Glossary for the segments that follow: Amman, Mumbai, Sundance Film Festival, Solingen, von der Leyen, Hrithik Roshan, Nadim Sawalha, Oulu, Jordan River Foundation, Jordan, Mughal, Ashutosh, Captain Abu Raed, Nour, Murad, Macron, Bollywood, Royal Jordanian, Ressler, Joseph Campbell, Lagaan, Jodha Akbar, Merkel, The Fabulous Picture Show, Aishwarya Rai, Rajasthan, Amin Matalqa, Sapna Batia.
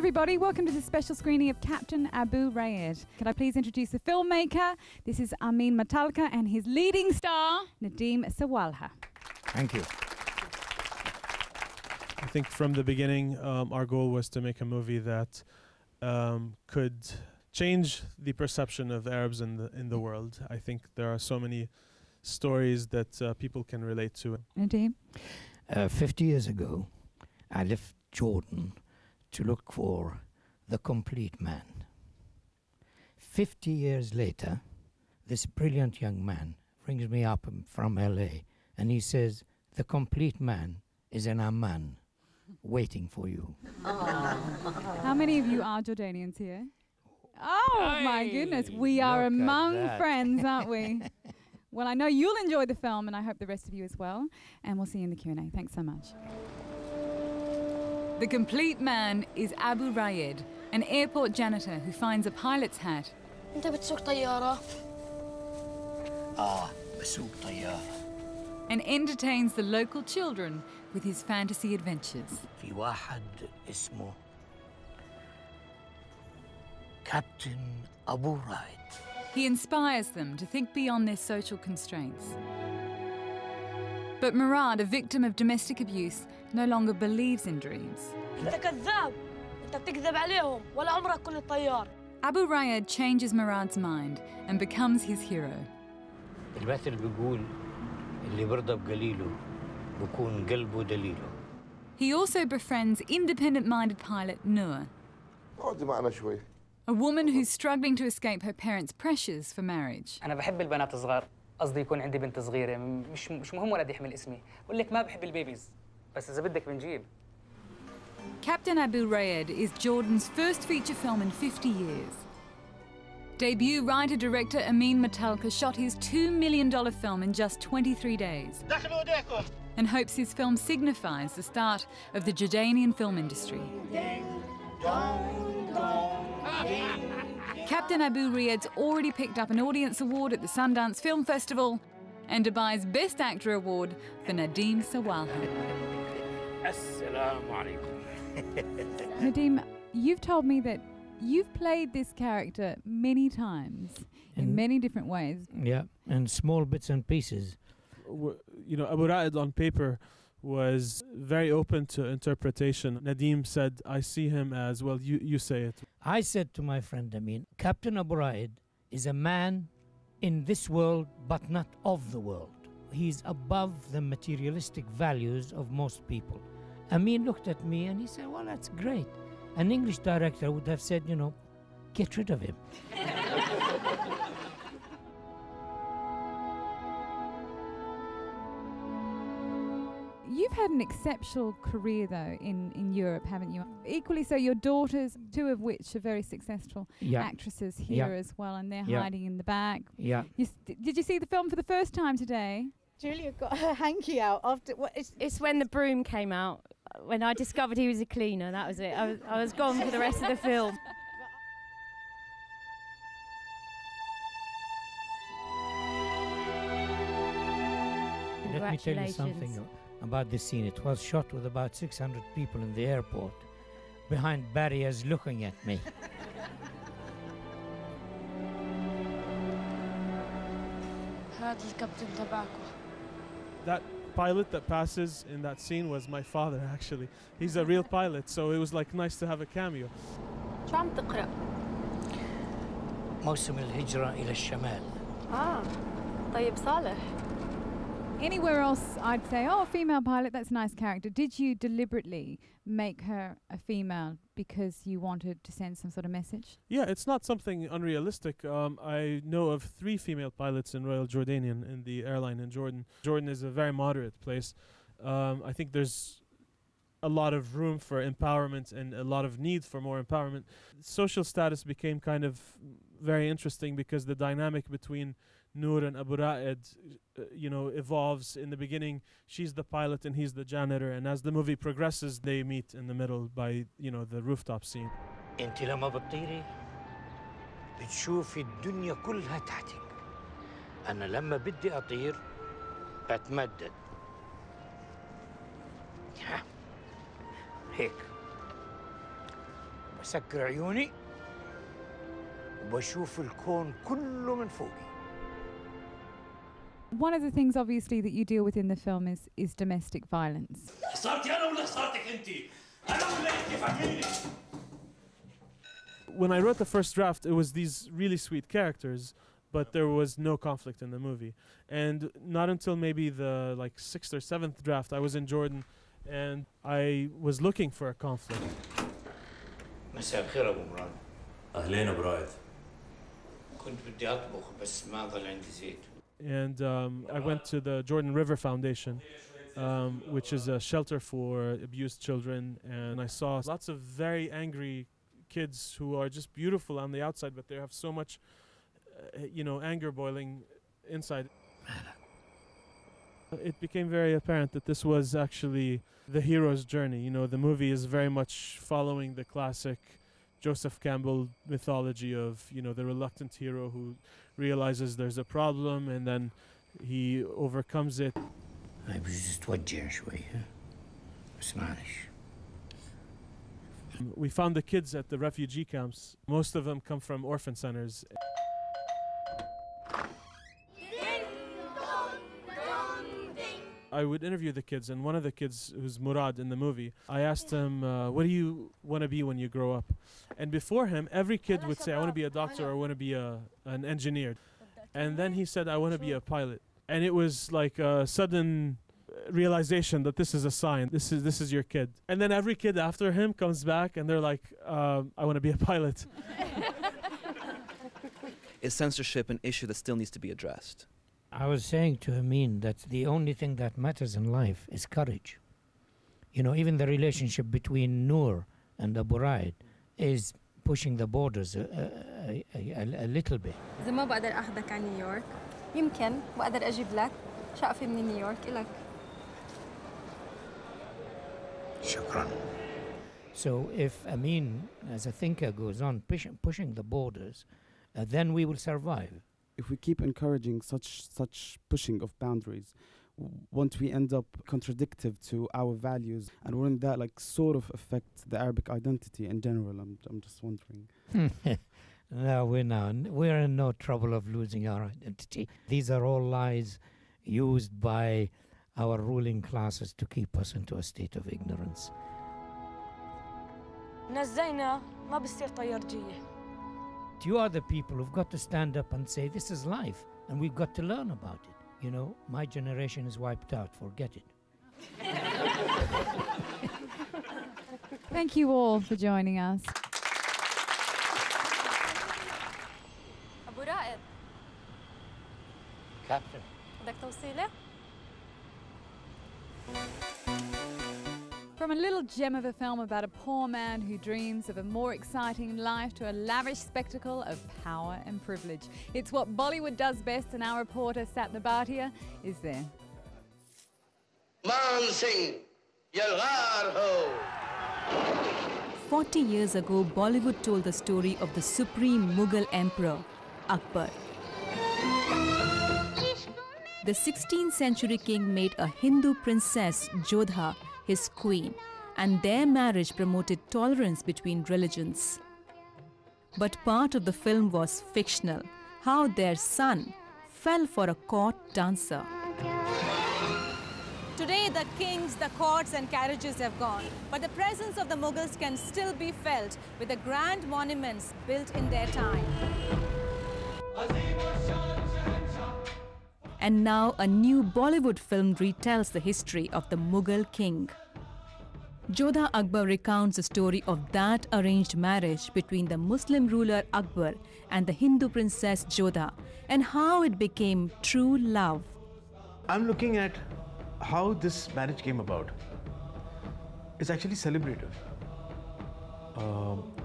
everybody, welcome to the special screening of Captain Abu Raed. Can I please introduce the filmmaker? This is Amin Matalqa and his leading star, Nadim Sawalha. Thank you. I think from the beginning, our goal was to make a movie that could change the perception of Arabs in the world. I think there are so many stories that people can relate to. Nadim? 50 years ago, I left Jordan to look for the complete man. 50 years later, this brilliant young man brings me up from LA and he says, the complete man is in Amman, waiting for you. How many of you are Jordanians here? Oh, aye, my goodness, we are among friends, aren't we? Well, I know you'll enjoy the film and I hope the rest of you as well. And we'll see you in the Q&A. Thanks so much. The complete man is Abu Raed, an airport janitor who finds a pilot's hat. You and entertains the local children with his fantasy adventures. Captain Abu Raed. He inspires them to think beyond their social constraints. But Murad, a victim of domestic abuse, no longer believes in dreams. Abu Raed changes Murad's mind and becomes his hero. He also befriends independent-minded pilot Nour, a woman who's struggling to escape her parents' pressures for marriage. Captain Abu Raed is Jordan's first feature film in 50 years. Debut writer-director Amin Matalqa shot his $2 million film in just 23 days and hopes his film signifies the start of the Jordanian film industry. Captain Abu Raed's already picked up an audience award at the Sundance Film Festival and Dubai's Best Actor Award for Nadim Sawalha. Assalamu alaikum. Nadim, you've told me that you've played this character many times in many different ways. Yeah, and small bits and pieces. You know, Abu Raed on paper was very open to interpretation. Nadim said, I see him as, well, you say it. I said to my friend Amin, Captain Abu Raed is a man in this world, but not of the world. He's above the materialistic values of most people. Amin looked at me and he said, well, that's great. An English director would have said, you know, get rid of him. You've had an exceptional career, though, in Europe, haven't you? Equally so, your daughters, two of which are very successful actresses here as well, and they're hiding in the back. Yeah. Did you see the film for the first time today? Julia got her hanky out after... What, it's when The Broom came out, when I discovered he was a cleaner. That was it. I was gone for the rest of the film. Let me tell you something about this scene. It was shot with about 600 people in the airport, behind barriers looking at me. That pilot that passes in that scene was my father, actually. He's a real pilot, so it was like nice to have a cameo. Anywhere else, I'd say, oh, female pilot, that's a nice character. Did you deliberately make her a female because you wanted to send some sort of message? Yeah, it's not something unrealistic. I know of 3 female pilots in Royal Jordanian, in the airline in Jordan. Jordan is a very moderate place. I think there's a lot of room for empowerment and a lot of need for more empowerment. Social status became kind of very interesting because the dynamic between Nour and Abu Raed, you know, evolves. In the beginning, she's the pilot and he's the janitor, and as the movie progresses, they meet in the middle by, you know, the rooftop scene. بسكر عيوني وبشوف الكون كله من فوقي. One of the things obviously that you deal with in the film is domestic violence. When I wrote the first draft, it was these really sweet characters, but there was no conflict in the movie. And not until maybe the like 6th or 7th draft, I was in Jordan and I was looking for a conflict. مساء الخير ابو مراد. اهلين ابو رايد. كنت بدي اطبخ بس ما ضل عندي زيت. And I went to the Jordan River Foundation, which is a shelter for abused children. And I saw lots of very angry kids who are just beautiful on the outside, but they have so much, you know, anger boiling inside. It became very apparent that this was actually the hero's journey. You know, the movie is very much following the classic Joseph Campbell mythology of, you know, the reluctant hero who realizes there's a problem and then he overcomes it. I was just watching شوية بس معلش. We found the kids at the refugee camps. Most of them come from orphan centers. I would interview the kids, and one of the kids, who's Murad in the movie, I asked him, what do you want to be when you grow up? And before him, every kid would say, I want to be a doctor, or I want to be an engineer. And then he said, I want to be a pilot. And it was like a sudden realization that this is a sign, this is your kid. And then every kid after him comes back, and they're like, I want to be a pilot. Is censorship an issue that still needs to be addressed? I was saying to Amin that the only thing that matters in life is courage. You know, even the relationship between Nour and Abu Raed is pushing the borders a little bit. إذا ما بقدر أخذك على نيويورك يمكن بقدر أجيب لك شقفة من نيويورك إلك. شكرا. So if Amin, as a thinker, goes on pushing the borders, then we will survive. If we keep encouraging such pushing of boundaries, won't we end up contradictive to our values? And wouldn't that like sort of affect the Arabic identity in general? I'm just wondering. No, we're in no trouble of losing our identity. These are all lies used by our ruling classes to keep us into a state of ignorance. You are the people who've got to stand up and say, this is life, and we've got to learn about it. You know, my generation is wiped out, forget it. Thank you all for joining us. Abu Raed. Captain. From a little gem of a film about a poor man who dreams of a more exciting life to a lavish spectacle of power and privilege. It's what Bollywood does best, and our reporter Sapna Batia is there. Man Singh, Yalghar ho! 40 years ago, Bollywood told the story of the supreme Mughal emperor, Akbar. The 16th century king made a Hindu princess, Jodha, his queen, and their marriage promoted tolerance between religions. But part of the film was fictional, how their son fell for a court dancer. Today the kings, the courts and carriages have gone, but the presence of the Mughals can still be felt with the grand monuments built in their time. And now a new Bollywood film retells the history of the Mughal king. Jodha Akbar recounts the story of that arranged marriage between the Muslim ruler Akbar and the Hindu princess Jodha, and how it became true love. I'm looking at how this marriage came about. It's actually celebrative.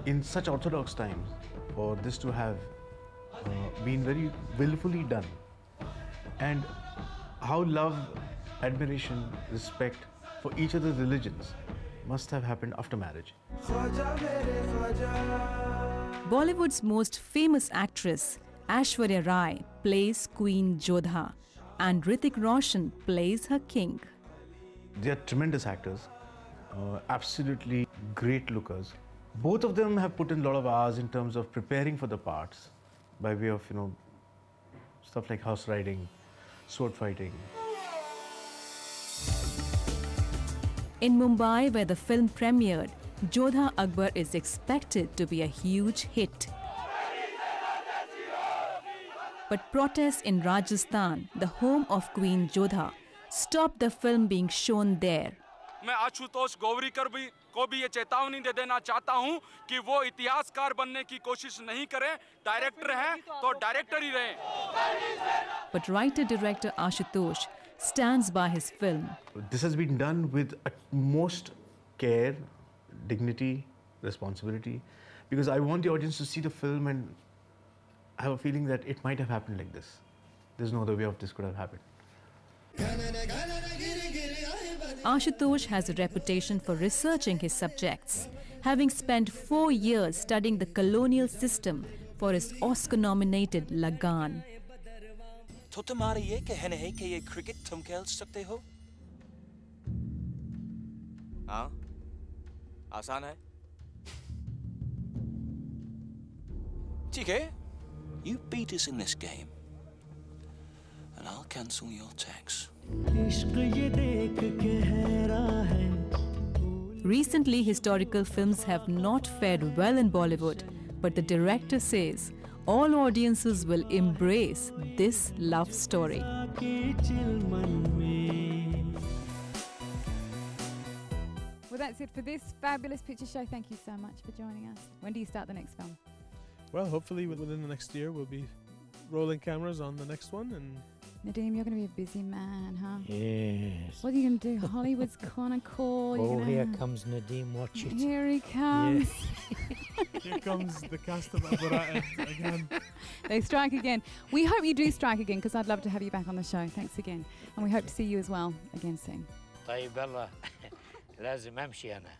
In such orthodox times, for this to have been very willfully done, and how love, admiration, respect for each other's religions must have happened after marriage. Bollywood's most famous actress, Aishwarya Rai, plays Queen Jodha, and Hrithik Roshan plays her king. They are tremendous actors, absolutely great lookers, Both of them have put in a lot of hours in terms of preparing for the parts by way of, you know, stuff like horse riding, sword fighting. In Mumbai, where the film premiered, Jodha Akbar is expected to be a huge hit. But protests in Rajasthan, the home of Queen Jodha, stopped the film being shown there. मैं आशुतोष गोवरीकर भी को भी ये चेतावनी दे देना चाहता हूं कि वो इतिहासकार बनने की कोशिश नहीं करें. डायरेक्टर हैं तो डायरेक्टर ही रहें. But writer-director Ashutosh stands by his film. This has been done with utmost care, dignity, responsibility, because I want the audience to see the film and I have a feeling that it might have happened like this. There's no other way of this could have happened. Ashutosh has a reputation for researching his subjects, having spent 4 years studying the colonial system for his Oscar-nominated Lagaan. You beat us in this game, and I'll cancel your tax. Recently, historical films have not fared well in Bollywood, but the director says all audiences will embrace this love story. Well, that's it for this fabulous picture show. Thank you so much for joining us. When do you start the next film? Well, hopefully within the next year, we'll be rolling cameras on the next one. And Nadim, you're going to be a busy man, huh? Yes. What are you going to do? Hollywood's gonna call. Oh, here comes Nadim. Watch it. Here he comes. Yes. Here comes the cast of Abu Raed again. They strike again. We hope you do strike again, because I'd love to have you back on the show. Thanks again, and we hope to see you as well again soon. طيب الله لازم أمشي أنا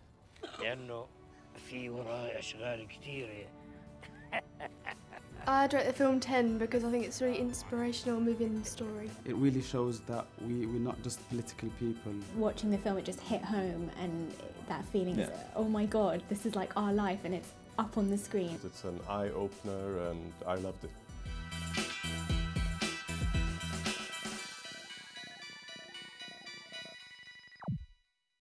لأنه في وراي أشغال كتيرة. I'd rate the film 10 because I think it's a really inspirational, moving story. It really shows that we're not just political people. Watching the film, it just hit home, and that feeling is, oh my God, this is like our life and it's up on the screen. It's an eye-opener and I loved it.